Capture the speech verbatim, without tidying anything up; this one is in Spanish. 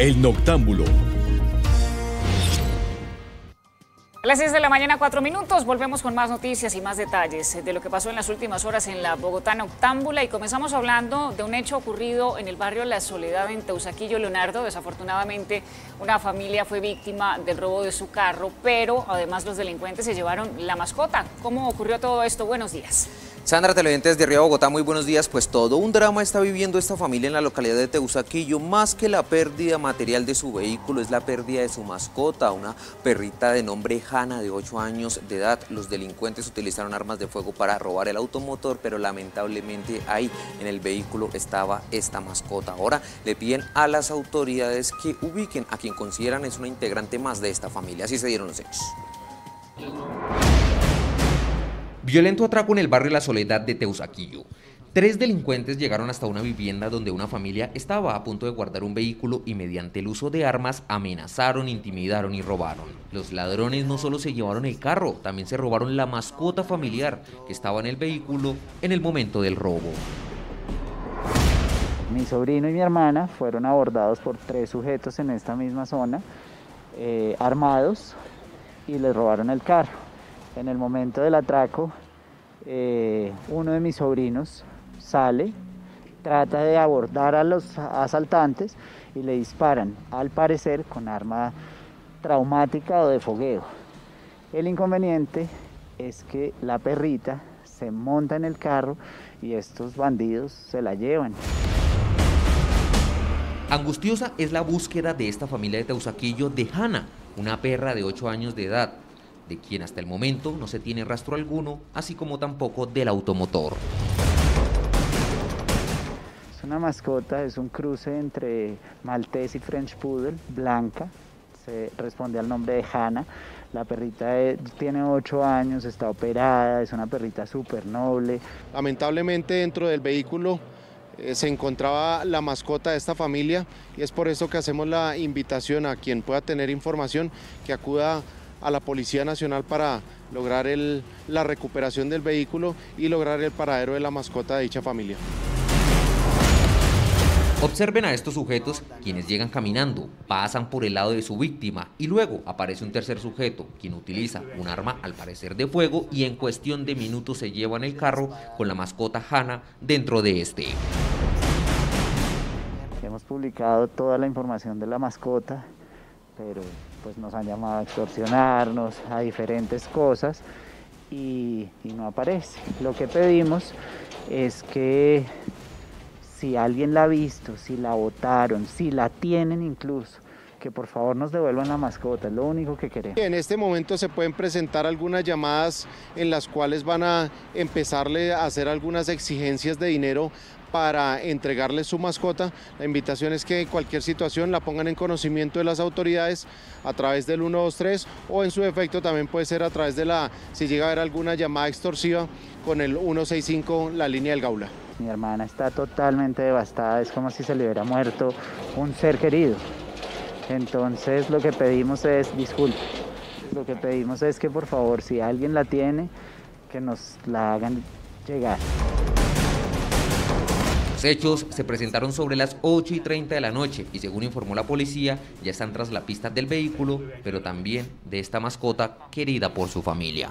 El Noctámbulo. A las seis de la mañana, cuatro minutos, volvemos con más noticias y más detalles de lo que pasó en las últimas horas en la Bogotá Noctámbula, y comenzamos hablando de un hecho ocurrido en el barrio La Soledad, en Teusaquillo, Leonardo. Desafortunadamente, una familia fue víctima del robo de su carro, pero además los delincuentes se llevaron la mascota. ¿Cómo ocurrió todo esto? Buenos días. Sandra, televidentes de Río Bogotá, muy buenos días. Pues todo un drama está viviendo esta familia en la localidad de Teusaquillo. Más que la pérdida material de su vehículo, es la pérdida de su mascota, una perrita de nombre Hanna, de ocho años de edad. Los delincuentes utilizaron armas de fuego para robar el automotor, pero lamentablemente ahí en el vehículo estaba esta mascota. Ahora le piden a las autoridades que ubiquen a quien consideran es una integrante más de esta familia. Así se dieron los hechos. Violento atraco en el barrio La Soledad de Teusaquillo. Tres delincuentes llegaron hasta una vivienda donde una familia estaba a punto de guardar un vehículo y mediante el uso de armas amenazaron, intimidaron y robaron. Los ladrones no solo se llevaron el carro, también se robaron la mascota familiar que estaba en el vehículo en el momento del robo. Mi sobrino y mi hermana fueron abordados por tres sujetos en esta misma zona, eh, armados, y les robaron el carro. En el momento del atraco, eh, uno de mis sobrinos sale, trata de abordar a los asaltantes y le disparan, al parecer con arma traumática o de fogueo. El inconveniente es que la perrita se monta en el carro y estos bandidos se la llevan. Angustiosa es la búsqueda de esta familia de Teusaquillo de Hanna, una perra de ocho años de edad, de quien hasta el momento no se tiene rastro alguno, así como tampoco del automotor. Es una mascota, es un cruce entre maltés y French Poodle, blanca, se responde al nombre de Hanna. La perrita tiene ocho años, está operada, es una perrita súper noble. Lamentablemente dentro del vehículo eh, se encontraba la mascota de esta familia, y es por eso que hacemos la invitación a quien pueda tener información que acuda a la Policía Nacional para lograr el, la recuperación del vehículo y lograr el paradero de la mascota de dicha familia. Observen a estos sujetos, quienes llegan caminando, pasan por el lado de su víctima y luego aparece un tercer sujeto, quien utiliza un arma al parecer de fuego, y en cuestión de minutos se llevan el carro con la mascota Hanna dentro de este. Hemos publicado toda la información de la mascota, pero pues nos han llamado a extorsionarnos, a diferentes cosas, y, y no aparece. Lo que pedimos es que si alguien la ha visto, si la botaron, si la tienen incluso, que por favor nos devuelvan la mascota, es lo único que queremos. En este momento se pueden presentar algunas llamadas en las cuales van a empezarle a hacer algunas exigencias de dinero para entregarles su mascota. La invitación es que en cualquier situación la pongan en conocimiento de las autoridades a través del uno dos tres, o en su defecto también puede ser a través de la, si llega a haber alguna llamada extorsiva, con el uno seis cinco, la línea del Gaula. Mi hermana está totalmente devastada, es como si se le hubiera muerto un ser querido. Entonces lo que pedimos es, disculpe, lo que pedimos es que por favor, si alguien la tiene, que nos la hagan llegar. Los hechos se presentaron sobre las ocho y treinta de la noche y, según informó la policía, ya están tras la pista del vehículo, pero también de esta mascota querida por su familia.